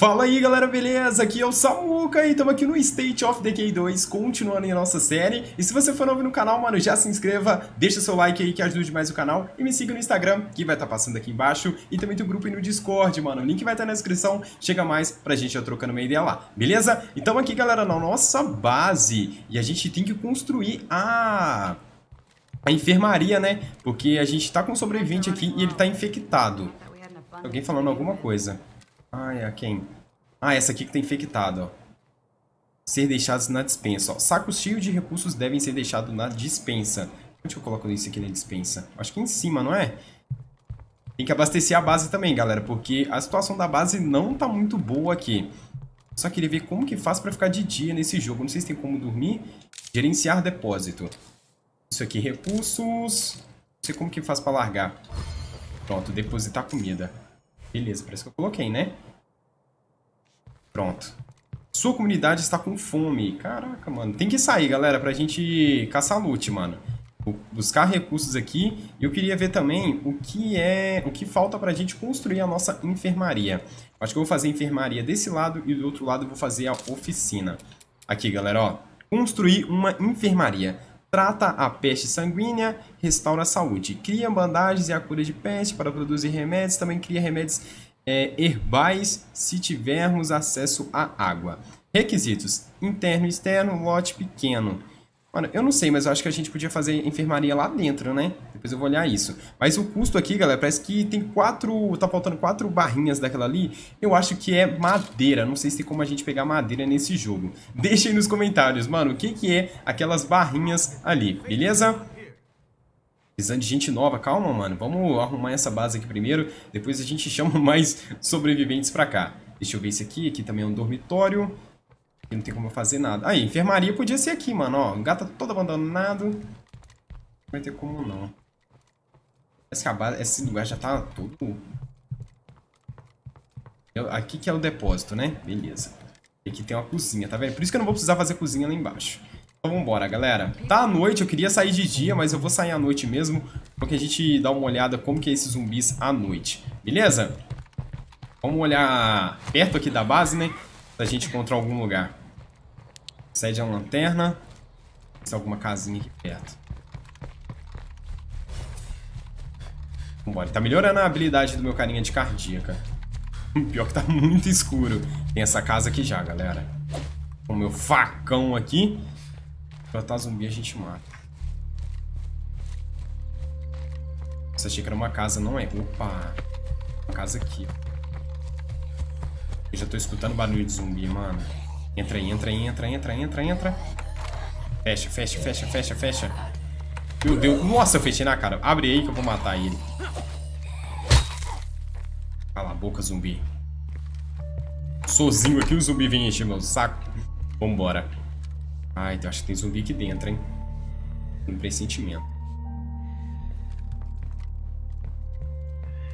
Fala aí galera, beleza? Aqui é o Samuca e estamos aqui no State of Decay 2, continuando em nossa série. E se você for novo no canal, mano, já se inscreva, deixa seu like aí que ajude mais o canal. E me siga no Instagram, que vai estar passando aqui embaixo. E também tem o grupo aí no Discord, mano, o link vai estar na descrição. Chega mais pra gente já trocando uma ideia lá, beleza? Então aqui galera, na nossa base, e a gente tem que construir a enfermaria, né? Porque a gente tá com um sobrevivente aqui e ele tá infectado. Alguém falando alguma coisa. Ah, é quem? Ah, essa aqui que tá infectada, ó. Ser deixados na dispensa, ó. Sacos cheios de recursos devem ser deixados na dispensa. Onde eu coloco isso aqui na dispensa? Acho que em cima, não é? Tem que abastecer a base também, galera, porque a situação da base não tá muito boa aqui. Só queria ver como que faz pra ficar de dia nesse jogo. Não sei se tem como dormir. Gerenciar depósito. Isso aqui, recursos. Não sei como que faz pra largar. Pronto, depositar comida. Beleza, parece que eu coloquei, né? Pronto. Sua comunidade está com fome. Caraca, mano. Tem que sair, galera, pra gente caçar loot, mano. Buscar recursos aqui. Eu queria ver também o que falta pra gente construir a nossa enfermaria. Acho que eu vou fazer a enfermaria desse lado e do outro lado eu vou fazer a oficina. Aqui, galera, ó. Construir uma enfermaria. Trata a peste sanguínea, restaura a saúde. Cria bandagens e a cura de peste para produzir remédios. Também cria remédios herbais se tivermos acesso à água. Requisitos. Interno e externo, lote pequeno. Mano, eu não sei, mas eu acho que a gente podia fazer enfermaria lá dentro, né? Depois eu vou olhar isso. Mas o custo aqui, galera, parece que tem quatro... Tá faltando 4 barrinhas daquela ali. Eu acho que é madeira. Não sei se tem como a gente pegar madeira nesse jogo. Deixa aí nos comentários, mano, o que que é aquelas barrinhas ali, beleza? Precisando de gente nova. Calma, mano. Vamos arrumar essa base aqui primeiro. Depois a gente chama mais sobreviventes pra cá. Deixa eu ver isso aqui. Aqui também é um dormitório. Não tem como eu fazer nada. Aí, enfermaria podia ser aqui, mano, ó. O gato tá todo abandonado. Não vai ter como, não. Parece que a base... Esse lugar já tá todo... Aqui que é o depósito, né? Beleza. Aqui tem uma cozinha, tá vendo? Por isso que eu não vou precisar fazer cozinha lá embaixo. Então vambora, galera. Tá à noite, eu queria sair de dia, mas eu vou sair à noite mesmo. Porque a gente dá uma olhada como que é esses zumbis à noite. Beleza? Vamos olhar perto aqui da base, né? Da gente encontrar algum lugar. Acende a lanterna. Tem alguma casinha aqui perto. Vambora. Tá melhorando a habilidade do meu carinha de cardíaca. Pior que tá muito escuro. Tem essa casa aqui já, galera. Com o meu facão aqui. Pra tá zumbi a gente mata. Nossa, achei que era uma casa, não é? Opa. Uma casa aqui, ó. Eu já tô escutando barulho de zumbi, mano. Entra aí, entra aí, entra, entra, entra, entra. Fecha, fecha, fecha, fecha, fecha. Meu Deus. Nossa, eu fechei na cara. Abre aí que eu vou matar ele. Cala a boca, zumbi. Sozinho aqui o zumbi vem encher meu saco. Vambora. Ai, então acho que tem zumbi aqui dentro, hein. Um pressentimento.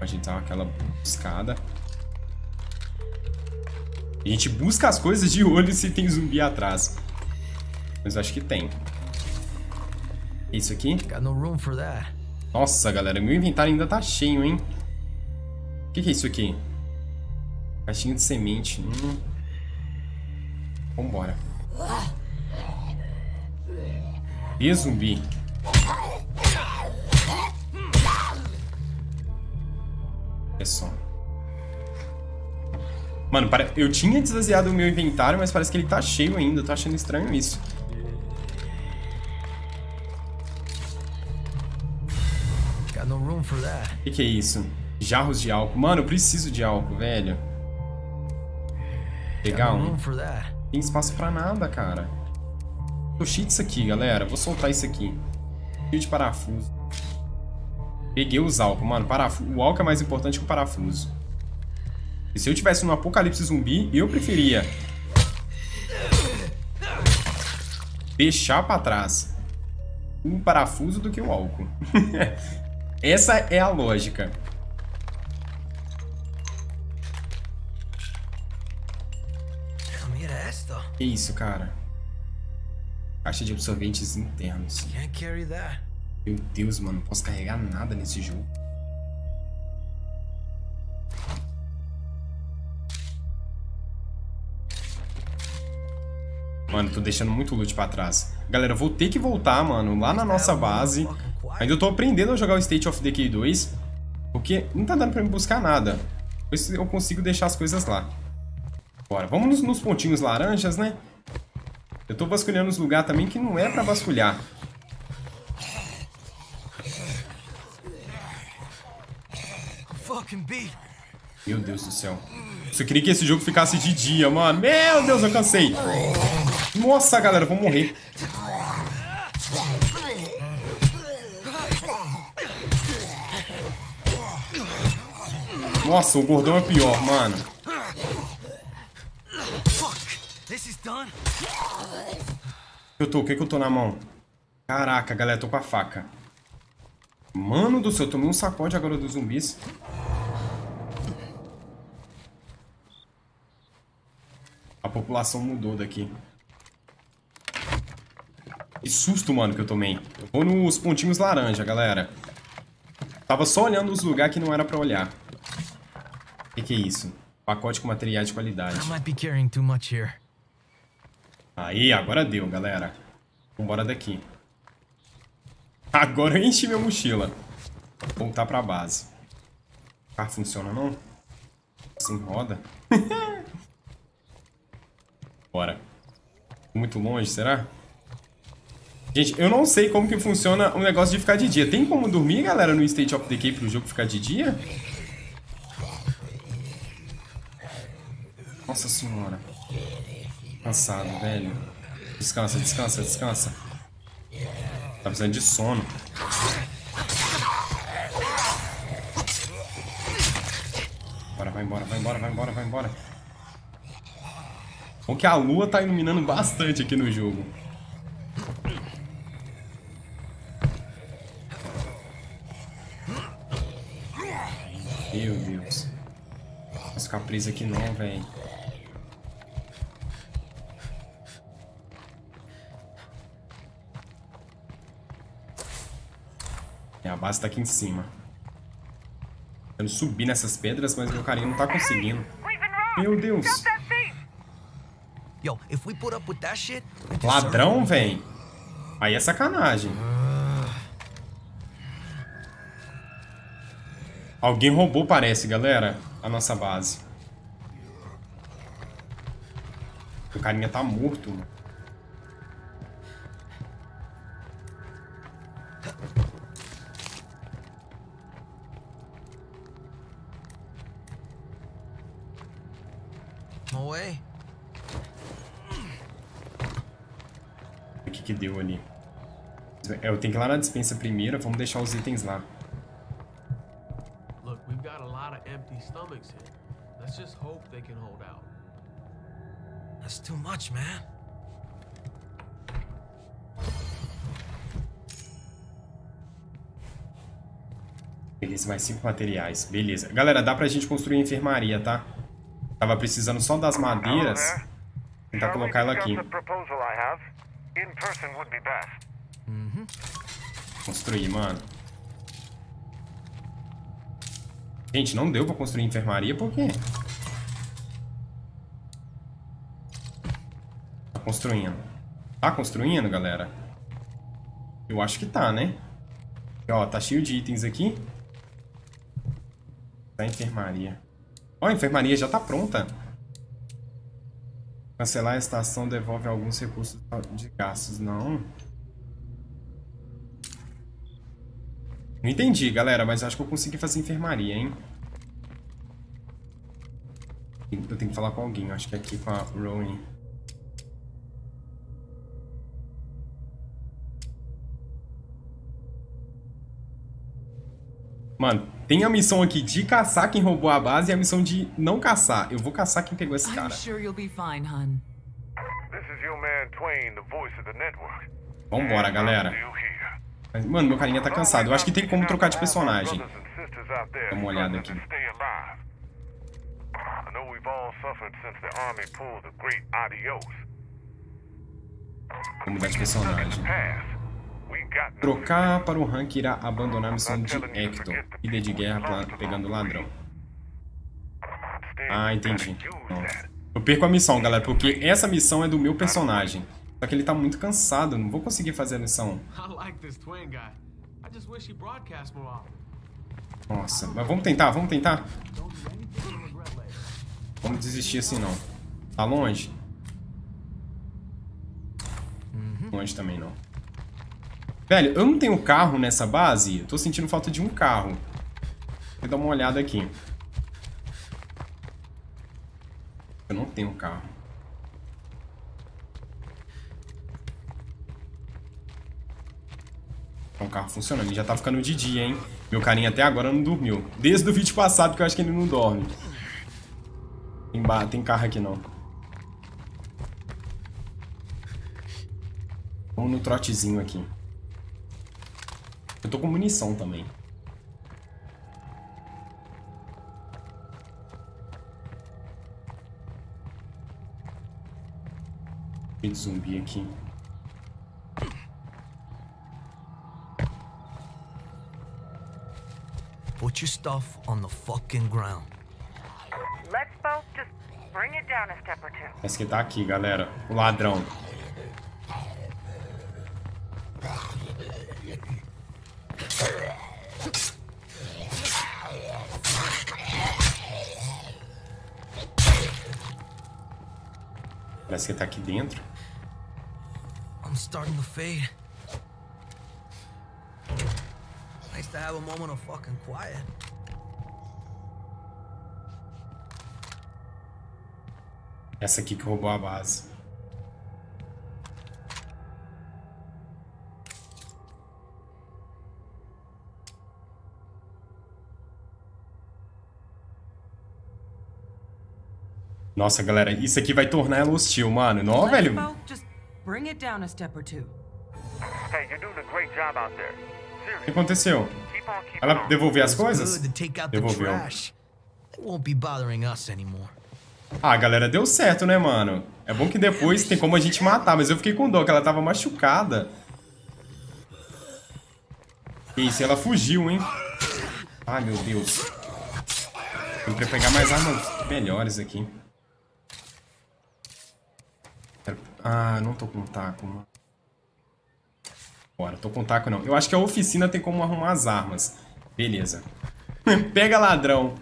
A gente tava aquela buscada. A gente busca as coisas de olho se tem zumbi atrás. Mas eu acho que tem. Isso aqui? Nossa, galera, meu inventário ainda tá cheio, hein? O que é isso aqui? Caixinha de semente. Vambora. E zumbi? É só. Mano, eu tinha desvaziado o meu inventário, mas parece que ele tá cheio ainda. Eu tô achando estranho isso. Que é isso? Jarros de álcool. Mano, eu preciso de álcool, velho. Pegar um. Não tem espaço pra nada, cara. Tô cheio disso aqui, galera. Vou soltar isso aqui. Cheio de parafuso. Peguei os álcool, mano. O álcool é mais importante que o parafuso. E se eu tivesse um apocalipse zumbi, eu preferia deixar pra trás um parafuso do que o álcool. Essa é a lógica. Que isso, cara? Caixa de absorventes internos. Meu Deus, mano, não posso carregar nada nesse jogo. Mano, tô deixando muito loot pra trás. Galera, eu vou ter que voltar, mano, lá na nossa base. Ainda eu tô aprendendo a jogar o State of Decay 2, porque não tá dando pra me buscar nada. Ver se eu consigo deixar as coisas lá. Bora, vamos nos pontinhos laranjas, né? Eu tô vasculhando os lugares também que não é pra vasculhar. Meu Deus do céu. Eu só queria que esse jogo ficasse de dia, mano. Meu Deus, eu cansei. Nossa, galera, eu vou morrer. Nossa, o gordão é pior, mano. O que que eu tô na mão? Caraca, galera, tô com a faca. Mano do céu, eu tomei um sacode agora dos zumbis. A população mudou daqui. Que susto, mano, que eu tomei. Eu vou nos pontinhos laranja, galera. Tava só olhando os lugares que não era pra olhar. Que é isso? Pacote com materiais de qualidade. Aí, agora deu, galera. Vambora daqui. Agora eu enchi minha mochila. Vou voltar pra base. O carro funciona, não? Assim roda? Bora. Muito longe, será? Gente, eu não sei como que funciona o negócio de ficar de dia. Tem como dormir, galera, no State of Decay pro jogo ficar de dia? Nossa senhora. Cansado, velho. Descansa, descansa, descansa. Tá precisando de sono. Bora, vai embora, vai embora, vai embora, vai embora. Bom que a lua tá iluminando bastante aqui no jogo. Meu Deus. Não posso ficar preso aqui não, velho. A base tá aqui em cima. Tentando subir nessas pedras, mas meu carinha não tá conseguindo. Meu Deus. Ladrão, véi. Aí é sacanagem. Alguém roubou, parece, galera, a nossa base. O carinha tá morto, mano. O que que deu ali? Eu tenho que ir lá na dispensa primeiro, vamos deixar os itens lá. Beleza, mais 5 materiais. Beleza. Galera, dá pra gente construir a enfermaria, tá? Tava precisando só das madeiras. Tentar colocar ela aqui. Construir, mano. Gente, não deu pra construir enfermaria, por quê? Tá construindo. Tá construindo, galera? Eu acho que tá, né? Ó, tá cheio de itens aqui. Tá a enfermaria. Ó, a enfermaria já tá pronta. Cancelar a estação devolve alguns recursos de gastos. Não. Não entendi, galera, mas acho que eu consegui fazer enfermaria, hein? Eu tenho que falar com alguém. Acho que é aqui com a Rowan. Mano, tem a missão aqui de caçar quem roubou a base e a missão de não caçar. Eu vou caçar quem pegou esse cara. Vambora, galera. Mas, mano, meu carinha tá cansado. Eu acho que tem como trocar de personagem. Dá uma olhada aqui. Vou mudar de personagem. Trocar para o rank irá abandonar a missão de Hector, líder de guerra pegando ladrão. Ah, entendi. Não. Eu perco a missão, galera, porque essa missão é do meu personagem. Só que ele tá muito cansado, não vou conseguir fazer a missão. Nossa, mas vamos tentar, vamos tentar. Vamos desistir assim não. Tá longe? Longe também não. Velho, eu não tenho carro nessa base? Eu tô sentindo falta de um carro. Vou dar uma olhada aqui. Eu não tenho carro. Então, o carro funcionando. Já tá ficando de dia, hein? Meu carinha até agora não dormiu. Desde o vídeo passado que eu acho que ele não dorme. Tem carro aqui não. Vamos no trotezinho aqui. Eu tô com munição também. Tem zumbi aqui. Put your stuff on the fucking ground. Let's both just bring it down a step or two. Parece que tá aqui, galera. O ladrão. Parece que tá aqui dentro. I'm starting to fade. Nice to have a moment of fucking quiet. Essa aqui que roubou a base. Nossa, galera, isso aqui vai tornar ela hostil, mano. Não, velho. O que aconteceu? Ela devolveu as coisas? Devolveu. Ah, galera, deu certo, né, mano? É bom que depois tem como a gente matar, mas eu fiquei com dó, que ela tava machucada. Isso, ela fugiu, hein? Ai, meu Deus. Tem que pegar mais armas melhores aqui. Ah, não tô com taco, mano. Bora, tô com taco não. Eu acho que a oficina tem como arrumar as armas. Beleza. Pega, ladrão.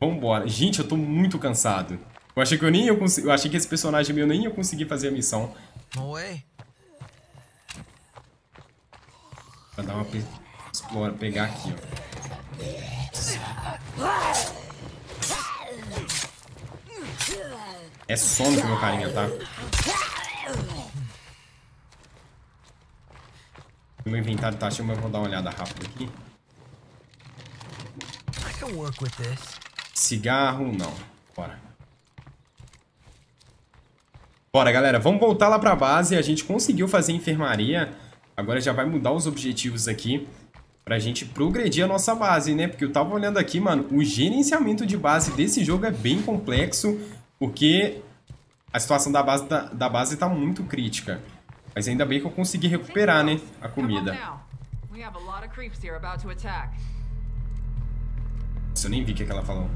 Vambora. Gente, eu tô muito cansado. Eu achei que eu achei que esse personagem meu nem ia conseguir fazer a missão. Pra dar uma explora, pegar aqui, ó. É sono que meu carinha, tá? Meu inventário tá cheio, mas eu vou dar uma olhada rápido aqui. Cigarro, não. Bora. Bora, galera. Vamos voltar lá pra base. A gente conseguiu fazer a enfermaria. Agora já vai mudar os objetivos aqui pra gente progredir a nossa base, né? Porque eu tava olhando aqui, mano, o gerenciamento de base desse jogo é bem complexo. Porque a situação da base tá muito crítica. Mas ainda bem que eu consegui recuperar, né, a comida. Nossa, eu nem vi o que ela falou.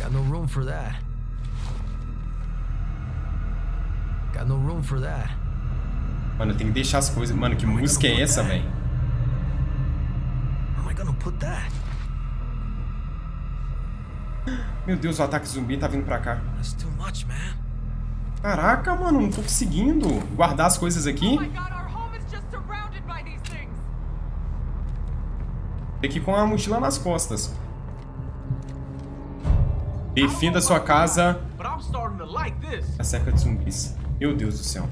Got no room for that. Mano, eu tenho que deixar as coisas. Mano, que música é essa, velho? Meu Deus, o ataque zumbi tá vindo pra cá. Caraca, mano, não tô conseguindo guardar as coisas aqui. Tem que ir com a mochila nas costas. Defenda sua casa. A cerca de zumbis. Meu Deus do céu.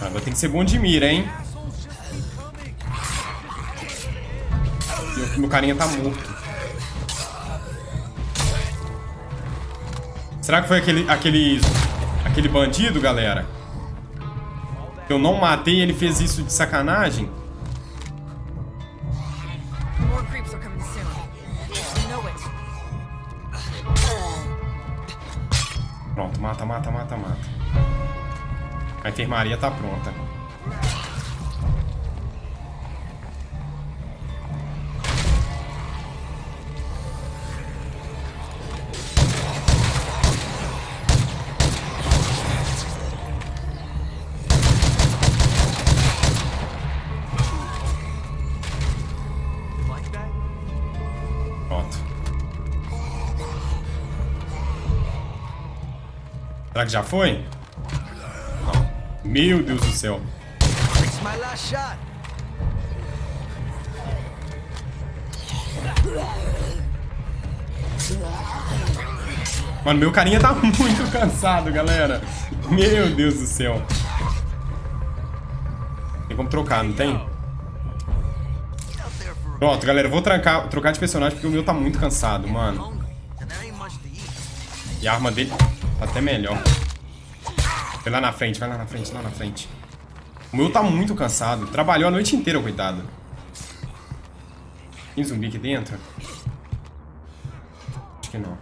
Agora tem que ser bom de mira, hein? Meu carinha tá morto. Será que foi aquele bandido, galera? Eu não matei e ele fez isso de sacanagem? Pronto, mata, mata, mata, mata. A enfermaria tá pronta. Será que já foi? Não. Meu Deus do céu. Mano, meu carinha tá muito cansado, galera. Meu Deus do céu. Tem como trocar, não tem? Pronto, galera, vou trocar de personagem porque o meu tá muito cansado, mano. E a arma dele tá até melhor. Vai lá na frente, vai lá na frente, lá na frente. O meu tá muito cansado. Trabalhou a noite inteira, coitado. Tem zumbi aqui dentro? Acho que não.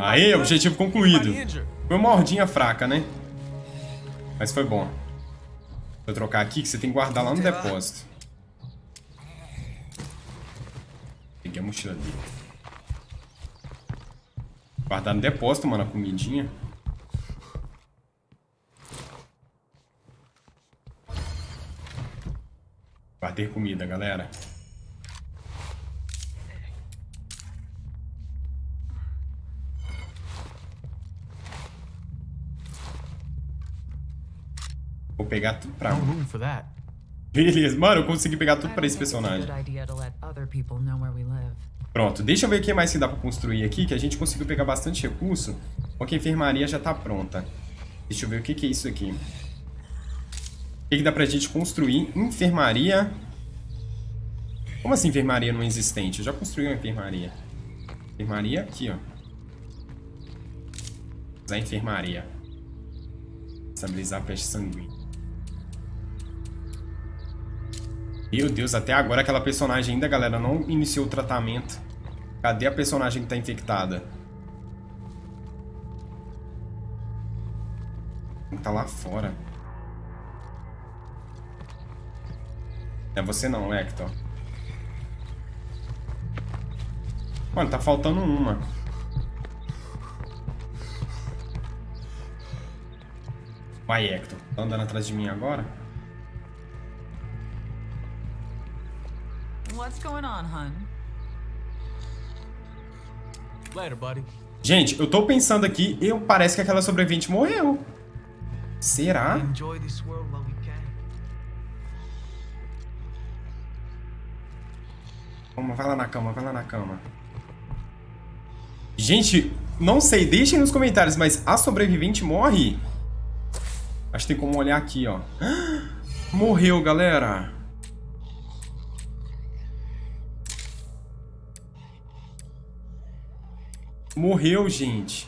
Aê, objetivo concluído. Foi uma hordinha fraca, né? Mas foi bom. Vou trocar aqui, que você tem que guardar lá no depósito. Peguei a mochila dele. Guardar no depósito, mano, a comidinha. Guardei comida, galera. Vou pegar tudo pra mim. Beleza, mano, eu consegui pegar tudo pra esse personagem. Pronto, deixa eu ver o que mais que dá pra construir aqui, que a gente conseguiu pegar bastante recurso. Porque a enfermaria já tá pronta. Deixa eu ver o que é isso aqui. O que dá pra gente construir? Enfermaria. Como assim enfermaria não existente? Eu já construí uma enfermaria. Enfermaria aqui, ó. Vou usar a enfermaria. Estabilizar a peste sanguínea. Meu Deus, até agora aquela personagem ainda, galera, não iniciou o tratamento. Cadê a personagem que tá infectada? Tá lá fora. É você não, Hector. Mano, tá faltando uma. Vai, Hector. Tá andando atrás de mim agora? Gente, eu tô pensando aqui, parece que aquela sobrevivente morreu. Será? Vamos, vai lá na cama, vai lá na cama. Gente, não sei, deixem nos comentários, mas a sobrevivente morre? Acho que tem como olhar aqui, ó. Morreu, galera. Morreu, gente.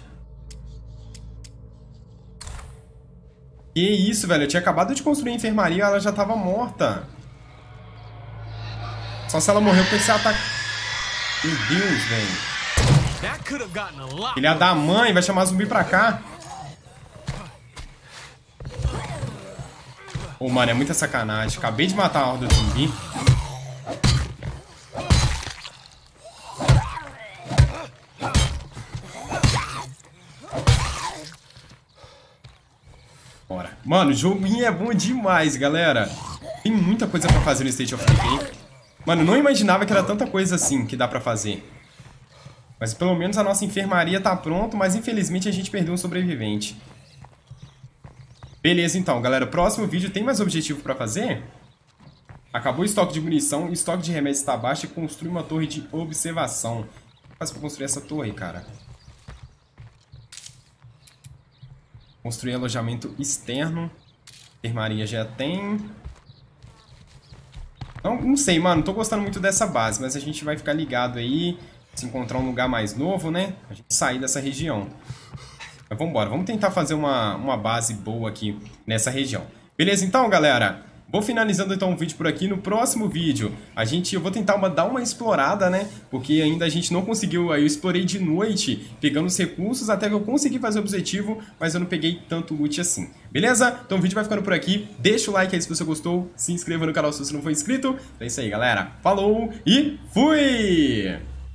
Que isso, velho. Eu tinha acabado de construir a enfermaria e ela já tava morta. Só se ela morreu com esse ataque. Meu Deus, velho. Ele ia dar a mãe, vai chamar zumbi pra cá. Ô, mano, é muita sacanagem. Acabei de matar a horda do zumbi. Mano, o joguinho é bom demais, galera. Tem muita coisa pra fazer no State of Decay. Mano, eu não imaginava que era tanta coisa assim que dá pra fazer. Mas pelo menos a nossa enfermaria tá pronta, mas infelizmente a gente perdeu um sobrevivente. Beleza, então, galera. Próximo vídeo tem mais objetivo pra fazer? Acabou o estoque de munição, o estoque de remédios tá baixo e construir uma torre de observação. Como faz pra construir essa torre, cara? Construir alojamento externo. Enfermaria já tem. Não sei, mano. Tô gostando muito dessa base, mas a gente vai ficar ligado aí. Se encontrar um lugar mais novo, né? A gente sair dessa região. Mas vambora. Vamos tentar fazer uma base boa aqui nessa região. Beleza, então, galera? Vou finalizando, então, o vídeo por aqui. No próximo vídeo, eu vou tentar dar uma explorada, né? Porque ainda a gente não conseguiu. Aí eu explorei de noite, pegando os recursos, até que eu consegui fazer o objetivo, mas eu não peguei tanto loot assim. Beleza? Então o vídeo vai ficando por aqui. Deixa o like aí se você gostou. Se inscreva no canal se você não for inscrito. Então é isso aí, galera. Falou e fui!